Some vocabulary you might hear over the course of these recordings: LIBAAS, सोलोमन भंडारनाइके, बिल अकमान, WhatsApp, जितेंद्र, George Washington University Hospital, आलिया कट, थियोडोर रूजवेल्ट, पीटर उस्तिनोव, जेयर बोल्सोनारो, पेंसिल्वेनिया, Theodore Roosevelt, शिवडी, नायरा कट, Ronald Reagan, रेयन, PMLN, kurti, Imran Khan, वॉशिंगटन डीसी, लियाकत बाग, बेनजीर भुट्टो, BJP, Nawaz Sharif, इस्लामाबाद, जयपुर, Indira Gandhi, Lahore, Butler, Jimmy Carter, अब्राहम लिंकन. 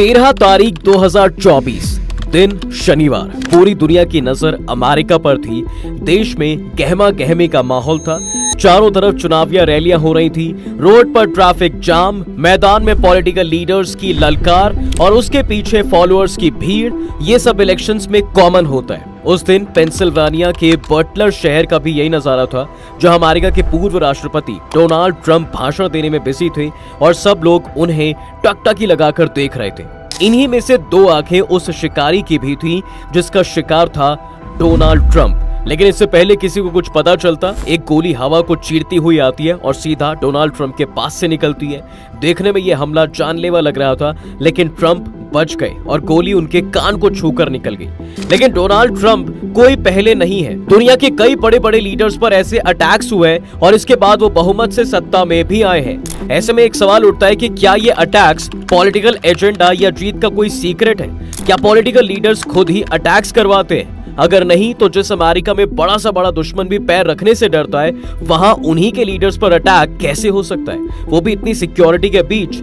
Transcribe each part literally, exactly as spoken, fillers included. तेरह तारीख दो हजार चौबीस, दिन शनिवार। पूरी दुनिया की नजर अमेरिका पर थी। देश में गहमा गहमे का माहौल था। चारों तरफ चुनाविया रैलियां हो रही थी, रोड पर ट्रैफिक जाम, मैदान में पॉलिटिकल लीडर्स की ललकार और उसके पीछे फॉलोअर्स की भीड़, ये सब इलेक्शंस में कॉमन होता है। उस दिन पेंसिल्वेनिया के बटलर शहर का भी यही नजारा था, जहां अमेरिका के पूर्व राष्ट्रपति डोनाल्ड ट्रंप भाषण देने में बिजी थे और सब लोग उन्हें टकटकी लगाकर देख रहे थे। इन्हीं में से दो आंखें उस शिकारी की भी थी जिसका शिकार था डोनाल्ड ट्रंप। लेकिन इससे पहले किसी को कुछ पता चलता, एक गोली हवा को चीरती हुई आती है और सीधा डोनाल्ड ट्रंप के पास से निकलती है। देखने में यह हमला जानलेवा लग रहा था, लेकिन ट्रंप बच गए और गोली उनके कान को छूकर निकल गई। लेकिन डोनाल्ड ट्रंप कोई पहले नहीं है। दुनिया के कई बड़े बड़े लीडर्स पर ऐसे अटैक्स हुए और इसके बाद वो बहुमत से सत्ता में भी आए हैं। ऐसे में एक सवाल उठता है कि क्या ये अटैक्स पॉलिटिकल एजेंडा या जीत का कोई सीक्रेट है? क्या पॉलिटिकल लीडर्स खुद ही अटैक्स करवाते हैं? अगर नहीं तो जिस अमेरिका में बड़ा सा बड़ा दुश्मन भी पैर रखने से डरता है, वहां उन्हीं के लीडर्स पर अटैक कैसे हो सकता है? वो भी इतनी सिक्योरिटी के बीच।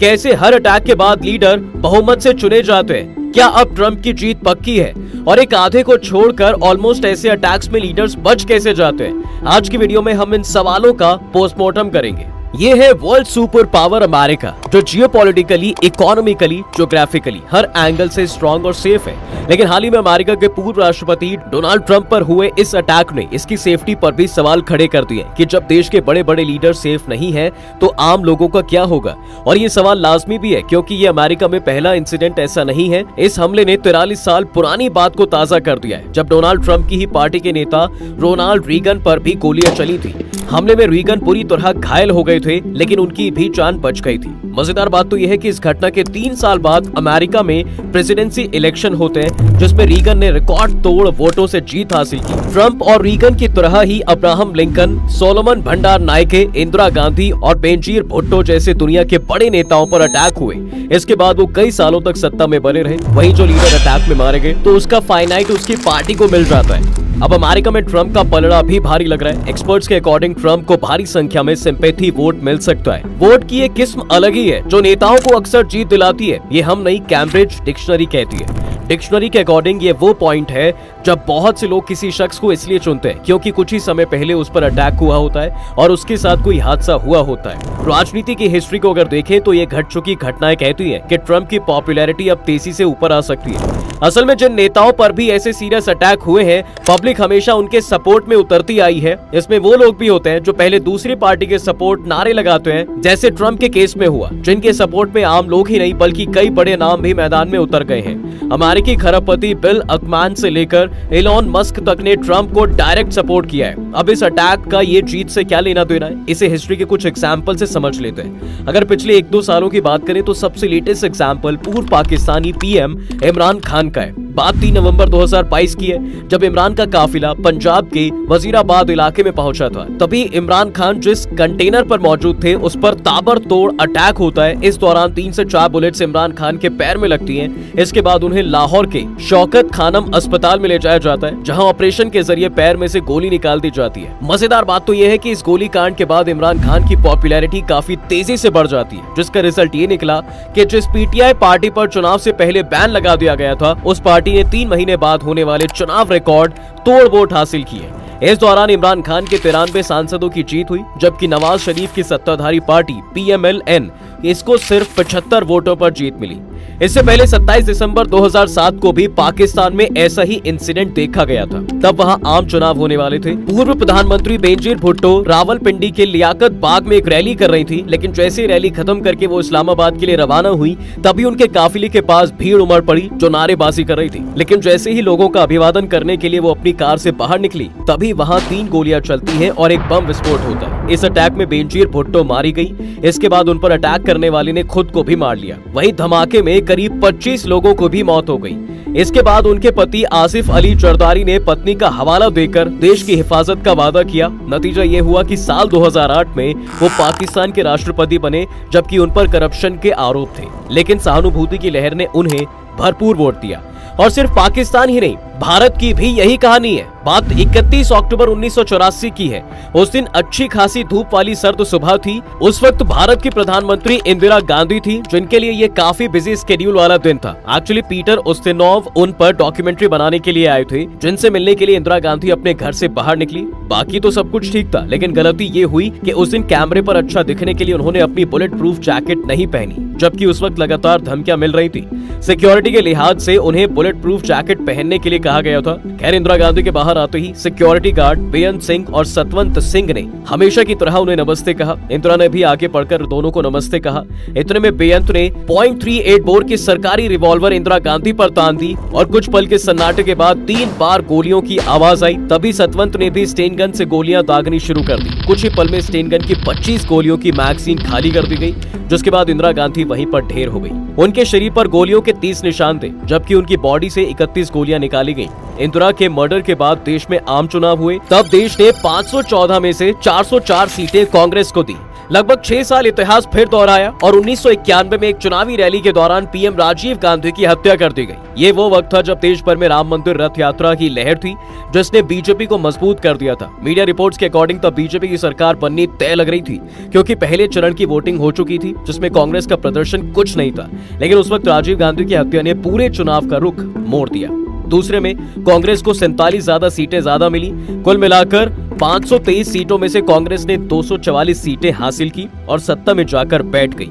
कैसे हर अटैक के बाद लीडर बहुमत से चुने जाते हैं? क्या अब ट्रंप की जीत पक्की है? और एक आधे को छोड़कर ऑलमोस्ट ऐसे अटैक्स में लीडर्स बच कैसे जाते हैं? आज की वीडियो में हम इन सवालों का पोस्टमार्टम करेंगे। ये है वर्ल्ड सुपर पावर अमेरिका, जो जियोपॉलिटिकली, इकोनॉमिकली, ज्योग्राफिकली हर एंगल से स्ट्रॉन्ग और सेफ है। लेकिन हाल ही में अमेरिका के पूर्व राष्ट्रपति डोनाल्ड ट्रंप पर हुए इस अटैक ने इसकी सेफ्टी पर भी सवाल खड़े कर दिए कि जब देश के बड़े बड़े लीडर सेफ नहीं है तो आम लोगों का क्या होगा। और ये सवाल लाजमी भी है क्योंकि ये अमेरिका में पहला इंसिडेंट ऐसा नहीं है। इस हमले ने तिरालीस साल पुरानी बात को ताजा कर दिया है, जब डोनाल्ड ट्रंप की ही पार्टी के नेता रोनाल्ड रीगन पर भी गोलियां चली थी। हमले में रीगन पूरी तरह घायल हो गए थे, लेकिन उनकी भी जान बच गई थी। मजेदार बात तो यह है कि इस घटना के तीन साल बाद अमेरिका में प्रेसिडेंसी इलेक्शन होते हैं, जिसमें रीगन ने रिकॉर्ड तोड़ वोटों से जीत हासिल की। ट्रंप और रीगन की तरह ही अब्राहम लिंकन, सोलोमन भंडारनाइके, इंदिरा गांधी और बेनजीर भुट्टो जैसे दुनिया के बड़े नेताओं पर अटैक हुए। इसके बाद वो कई सालों तक सत्ता में बने रहे। वही जो लीडर अटैक में मारे गए तो उसका फाइनाइट उसकी पार्टी को मिल जाता है। अब अमेरिका में ट्रंप का पलड़ा भी भारी लग रहा है। एक्सपर्ट्स के अकॉर्डिंग ट्रंप को भारी संख्या में सिंपैथी वोट मिल सकता है। वोट की एक किस्म अलग ही है जो नेताओं को अक्सर जीत दिलाती है। ये हम नहीं, कैम्ब्रिज डिक्शनरी कहती है। डिक्शनरी के अकॉर्डिंग ये वो पॉइंट है जब बहुत से लोग किसी शख्स को इसलिए चुनते हैं क्योंकि कुछ ही समय पहले उस पर अटैक हुआ होता है और उसके साथ कोई हादसा हुआ होता है। राजनीति की हिस्ट्री को अगर देखें तो ये घट चुकी घटनाएं कहती हैं कि ट्रंप की पॉपुलैरिटी अब तेजी से ऊपर आ सकती है। असल में जिन नेताओं पर भी ऐसे सीरियस अटैक हुए हैं, पब्लिक हमेशा उनके सपोर्ट में उतरती आई है। इसमें वो लोग भी होते हैं जो पहले दूसरी पार्टी के सपोर्ट नारे लगाते हैं, जैसे ट्रंप के केस में हुआ, जिनके सपोर्ट में आम लोग ही नहीं बल्कि कई बड़े नाम भी मैदान में उतर गए हैं। अमेरिकी खरबपति बिल अकमान से लेकर एलॉन मस्क तक ने ट्रंप को डायरेक्ट सपोर्ट किया है। अब इस अटैक का ये जीत से क्या लेना देना है, इसे हिस्ट्री के कुछ एग्जाम्पल से समझ लेते हैं। अगर पिछले एक दो सालों की बात करें तो सबसे लेटेस्ट एग्जाम्पल पूर्व पाकिस्तानी पीएम इमरान खान का है। बात तीन नवंबर दो हजार बाईस की है, जब इमरान का काफिला पंजाब के वजीराबाद इलाके में पहुंचा था। तभी इमरान खान जिस कंटेनर पर मौजूद थे उस पर ताबड़तोड़ अटैक होता है। इस दौरान तीन से चार बुलेट्स इमरान खान के पैर में लगती हैं। इसके बाद उन्हें लाहौर के शौकत खानम अस्पताल में ले जाया जाता है, जहां ऑपरेशन के जरिए पैर में से गोली निकाल दी जाती है। मजेदार बात तो यह है कि इस गोली कांड के बाद इमरान खान की पॉपुलैरिटी काफी तेजी से बढ़ जाती है, जिसका रिजल्ट ये निकला कि जिस पीटीआई पार्टी पर चुनाव से पहले बैन लगा दिया गया था, उस पार्टी ने तीन महीने बाद होने वाले चुनाव रिकॉर्ड तोड़ वोट हासिल किए। इस दौरान इमरान खान के तिरानवे सांसदों की जीत हुई, जबकि नवाज शरीफ की सत्ताधारी पार्टी पीएमएलएन इसको सिर्फ पचहत्तर वोटों पर जीत मिली। इससे पहले सत्ताईस दिसंबर दो हजार सात को भी पाकिस्तान में ऐसा ही इंसिडेंट देखा गया था। तब वहां आम चुनाव होने वाले थे। पूर्व प्रधानमंत्री बेनजीर भुट्टो रावलपिंडी के लियाकत बाग में एक रैली कर रही थी, लेकिन जैसे रैली खत्म करके वो इस्लामाबाद के लिए रवाना हुई, तभी उनके काफिले के पास भीड़ उमड़ पड़ी जो नारेबाजी कर रही थी। लेकिन जैसे ही लोगों का अभिवादन करने के लिए वो अपनी कार से बाहर निकली, तभी वहाँ तीन गोलियां चलती है और एक बम विस्फोट होता है। इस अटैक में बेनजीर भुट्टो मारी गयी। इसके बाद उन पर अटैक करने वाले ने खुद को भी मार लिया। वहीं धमाके में करीब पच्चीस लोगों को भी मौत हो गई। इसके बाद उनके पति आसिफ अली जरदारी ने पत्नी का हवाला देकर देश की हिफाजत का वादा किया। नतीजा ये हुआ कि साल दो हजार आठ में वो पाकिस्तान के राष्ट्रपति बने, जबकि उन पर करप्शन के आरोप थे। लेकिन सहानुभूति की लहर ने उन्हें भरपूर वोट दिया और सिर्फ पाकिस्तान ही नहीं भारत की भी यही कहानी है। बात इकतीस अक्टूबर उन्नीस सौ चौरासी की है। उस दिन अच्छी खासी धूप वाली सर्द सुबह थी। उस वक्त भारत की प्रधानमंत्री इंदिरा गांधी थी, जिनके लिए ये काफी बिजी स्केड्यूल वाला दिन था। एक्चुअली पीटर उस्तिनोव उन पर डॉक्यूमेंट्री बनाने के लिए आए थे, जिनसे मिलने के लिए इंदिरा गांधी अपने घर से बाहर निकली। बाकी तो सब कुछ ठीक था, लेकिन गलती ये हुई कि उस दिन कैमरे पर अच्छा दिखने के लिए उन्होंने अपनी बुलेट प्रूफ जैकेट नहीं पहनी, जबकि उस वक्त लगातार धमकियां मिल रही थी। सिक्योरिटी के लिहाज से उन्हें बुलेट प्रूफ जैकेट पहनने के लिए कहा गया था। खैर, इंदिरा गांधी के बाहर आते ही सिक्योरिटी गार्ड बेअंत सिंह और सतवंत सिंह ने हमेशा की तरह उन्हें नमस्ते कहा। इंदिरा ने भी आगे पढ़कर दोनों को नमस्ते कहा। इतने में बेअंत ने पॉइंट थ्री एट बोर की सरकारी रिवॉल्वर इंदिरा गांधी पर तान दी और कुछ पल के सन्नाटे के बाद तीन बार गोलियों की आवाज आई। तभी सतवंत ने भी स्टेन गन से गोलियां दागनी शुरू कर दी। कुछ ही पल में स्टेन गन की पच्चीस गोलियों की मैगजीन खाली कर दी गई, जिसके बाद इंदिरा गांधी वहीं पर ढेर हो गई। उनके शरीर पर गोलियों के तीस निशान थे, जबकि उनकी बॉडी से इकतीस गोलियां निकाली गईं। इंदिरा के मर्डर के बाद देश में आम चुनाव हुए। तब देश ने पाँच सौ चौदह में से चार सौ चार सीटें कांग्रेस को दी। लगभग छह साल इतिहास फिर दोहराया और उन्नीस सौ इक्यानवे में एक चुनावी रैली के दौरान पीएम राजीव गांधी की हत्या कर दी गई। ये वो वक्त था जब देश भर में राम मंदिर रथ यात्रा की लहर थी, जिसने बीजेपी को मजबूत कर दिया था। मीडिया रिपोर्ट्स के अकॉर्डिंग तब बीजेपी की सरकार बननी तय लग रही थी, क्योंकि पहले चरण की वोटिंग हो चुकी थी, जिसमें कांग्रेस का प्रदर्शन कुछ नहीं था। लेकिन उस वक्त राजीव गांधी की हत्या ने पूरे चुनाव का रुख मोड़ दिया। दूसरे में कांग्रेस को सैंतालीस ज्यादा सीटें ज्यादा मिली। कुल मिलाकर पाँच सौ तेईस सीटों में से कांग्रेस ने दो सौ चवालीस सीटें हासिल की और सत्ता में जाकर बैठ गई।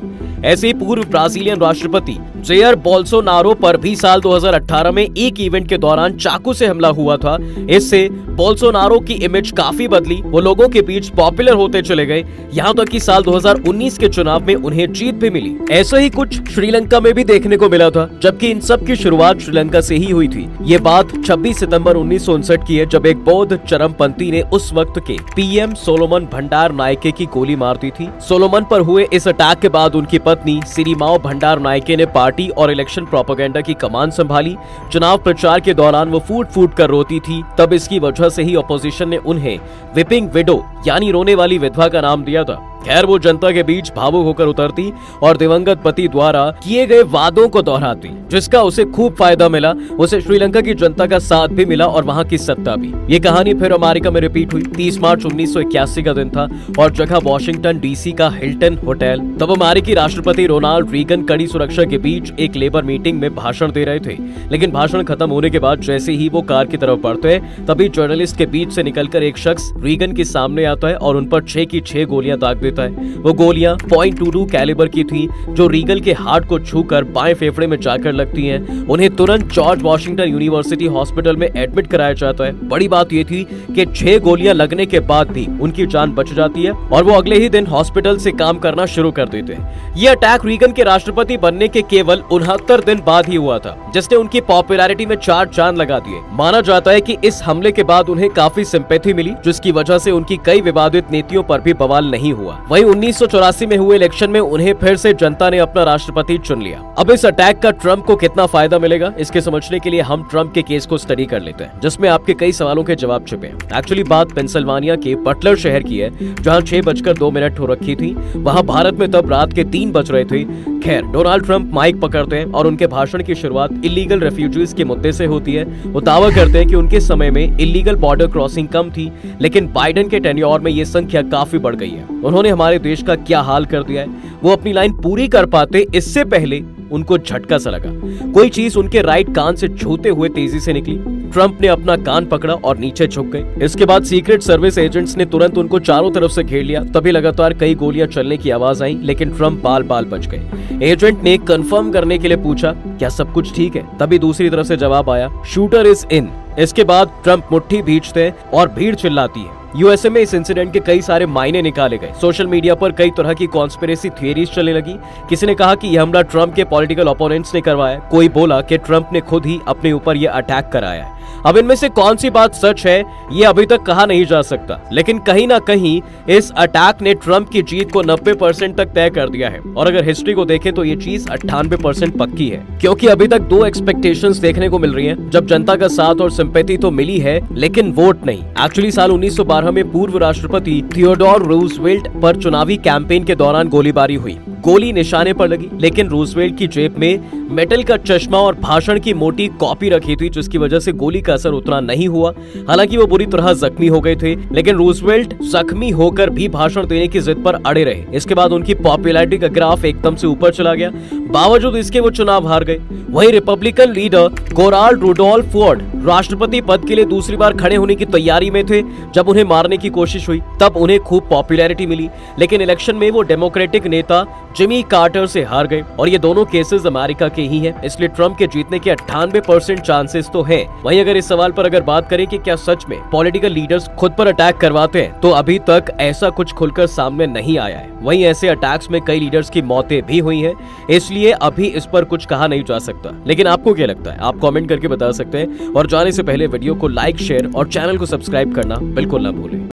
ऐसे ही पूर्व ब्राजीलियन राष्ट्रपति जेयर बोल्सोनारो पर भी साल दो हज़ार अठारह में एक इवेंट के दौरान चाकू से हमला हुआ था। इससे बोल्सोनारो की इमेज काफी बदली। वो लोगों के बीच पॉपुलर होते चले गए, यहाँ तक कि साल दो हज़ार उन्नीस के चुनाव में उन्हें जीत भी मिली। ऐसा ही कुछ श्रीलंका में भी देखने को मिला था, जबकि इन सब की शुरुआत श्रीलंका से ही हुई थी। ये बात छब्बीस सितंबर उन्नीस सौ उनसठ की है, जब एक बौद्ध चरमपंथी ने उस वक्त के पीएम सोलोमन भंडारनाइके की गोली मार दी थी। सोलोमन पर हुए इस अटैक के बाद उनकी पत्नी सिरीमाओ भंडारनाइके ने पार्टी और इलेक्शन प्रोपेगेंडा की कमान संभाली। चुनाव प्रचार के दौरान वो फूट फूट कर रोती थी। तब इसकी वजह से ही ऑपोजिशन ने उन्हें विपिंग विडो यानी रोने वाली विधवा का नाम दिया था। खैर, वो जनता के बीच भावुक होकर उतरती और दिवंगत पति द्वारा किए गए वादों को दोहराती, जिसका उसे खूब फायदा मिला। उसे श्रीलंका की जनता का साथ भी मिला और वहाँ की सत्ता भी। ये कहानी फिर अमेरिका में रिपीट हुई। तीस मार्च उन्नीस सौ इक्यासी का दिन था और जगह वॉशिंगटन डीसी का हिल्टन होटल। तब अमेरिकी राष्ट्रपति रोनाल्ड रीगन कड़ी सुरक्षा के बीच एक लेबर मीटिंग में भाषण दे रहे थे। लेकिन भाषण खत्म होने के बाद जैसे ही वो कार की तरफ बढ़ते हैं, तभी जर्नलिस्ट के बीच से निकलकर एक शख्स रीगन के सामने आता है और उन पर छह की छह गोलियां दाग देता है। वो गोलियां पॉइंट टू टू कैलिबर की थी, जो रीगन के हार्ट को छूकर बाएं फेफड़े में जाकर लगती हैं। उन्हें तुरंत जॉर्ज वॉशिंगटन यूनिवर्सिटी हॉस्पिटल में एडमिट कराया जाता है। बड़ी बात ये थी कि छह गोलियां लगने के बाद भी उनकी जान बच जाती है और वो अगले ही दिन हॉस्पिटल से काम करना शुरू कर देते हैं। ये अटैक रीगन के राष्ट्रपति बनने के केवल उनहत्तर दिन बाद ही हुआ था, जिसने उनकी पॉपुलैरिटी में चार चांद लगा दिए। माना जाता है कि इस हमले के बाद उन्हें काफी सिंपैथी मिली, जिसकी वजह से उनकी कई विवादित नीतियों पर भी बवाल नहीं हुआ। वहीं उन्नीस सौ चौरासी में हुए इलेक्शन में उन्हें फिर से जनता ने अपना राष्ट्रपति चुन लिया। अब इस अटैक का ट्रम्प को कितना फायदा मिलेगा, इसके समझने के लिए हम ट्रम्प के केस को स्टडी कर लेते हैं, जिसमें आपके कई सवालों के जवाब छिपे हैं। एक्चुअली बात पेंसिल्वानिया के बटलर शहर की है, जहां छह बजकर दो मिनट हो रखी थी। वहां भारत में तब रात के तीन बज रहे थे। खैर, डोनाल्ड ट्रंप माइक पकड़ते हैं और उनके भाषण की शुरुआत इलीगल रेफ्यूजीज के मुद्दे से होती है। वो दावा करते हैं कि उनके समय में इलीगल बॉर्डर क्रॉसिंग कम थी, लेकिन बाइडेन के टेन्योर में ये संख्या काफी बढ़ गई है। उन्होंने हमारे देश का क्या हाल कर दिया है। वो अपनी लाइन पूरी कर पाते इससे पहले उनको झटका सा लगा। कोई चीज उनके राइट कान से छूते हुए तेजी से निकली। ट्रंप ने अपना कान पकड़ा और नीचे झुक गए। इसके बाद सीक्रेट सर्विस एजेंट्स ने तुरंत उनको चारों तरफ से घेर लिया। तभी लगातार कई गोलियां चलने की आवाज आई, लेकिन ट्रंप बाल बाल बच गए। एजेंट ने कंफर्म करने के लिए पूछा, क्या सब कुछ ठीक है? तभी दूसरी तरफ से जवाब आया, शूटर इज इन। इसके बाद ट्रंप मुट्ठी भींचते हैं और भीड़ चिल्लाती है। यूएसए में इस इंसिडेंट के कई सारे मायने निकाले गए। सोशल मीडिया पर कई तरह की कॉन्स्पिरेसी थियरीज चलने लगी। किसी ने कहा कि यह हमला ट्रंप के पॉलिटिकल ओपोनेंट्स ने करवाया। कोई बोला कि ट्रंप ने खुद ही अपने ऊपर यह अटैक कराया है। अब इनमें से कौन सी बात सच है, ये अभी तक कहा नहीं जा सकता। लेकिन कहीं ना कहीं इस अटैक ने ट्रंप की जीत को नब्बे परसेंट तक तय कर दिया है। और अगर हिस्ट्री को देखें तो ये चीज अट्ठानबे परसेंट पक्की है, क्योंकि अभी तक दो एक्सपेक्टेशंस देखने को मिल रही हैं, जब जनता का साथ और सिंपैथी तो मिली है, लेकिन वोट नहीं। एक्चुअली साल उन्नीस सौ बारह में पूर्व राष्ट्रपति थियोडोर रूजवेल्ट पर चुनावी कैंपेन के दौरान गोलीबारी हुई। गोली निशाने पर लगी, लेकिन रूजवेल्ट की जेब में मेटल का चश्मा और भाषण की मोटी कॉपी रखी थी, जिसकी वजह से गोली का असर उतना नहीं हुआ। हालांकि वो बुरी तरह जख्मी हो गए थे, लेकिन रूजवेल्ट जख्मी होकर भी भाषण देने की जिद पर अड़े रहे। इसके बाद उनकी पॉपुलैरिटी का ग्राफ एकदम से ऊपर चला गया, बावजूद इसके वो चुनाव हार गए। वहीं रिपब्लिकन लीडर कोराल रूडोल्फ फोर्ड राष्ट्रपति पद के लिए दूसरी बार खड़े होने की तैयारी में थे। जब उन्हें मारने की कोशिश हुई तब उन्हें खूब पॉपुलैरिटी मिली, लेकिन इलेक्शन में वो डेमोक्रेटिक नेता जिमी कार्टर से हार गए। और ये दोनों केसेस अमेरिका के ही हैं, इसलिए ट्रंप के जीतने के अट्ठानवे परसेंट चांसेस तो हैं। वहीं अगर इस सवाल पर अगर बात करें कि क्या सच में पॉलिटिकल लीडर्स खुद पर अटैक करवाते हैं, तो अभी तक ऐसा कुछ खुलकर सामने नहीं आया है। वहीं ऐसे अटैक्स में कई लीडर्स की मौतें भी हुई हैं, इसलिए अभी इस पर कुछ कहा नहीं जा सकता। लेकिन आपको क्या लगता है, आप कॉमेंट करके बता सकते हैं। और जाने से पहले वीडियो को लाइक, शेयर और चैनल को सब्सक्राइब करना बिल्कुल ना भूलें।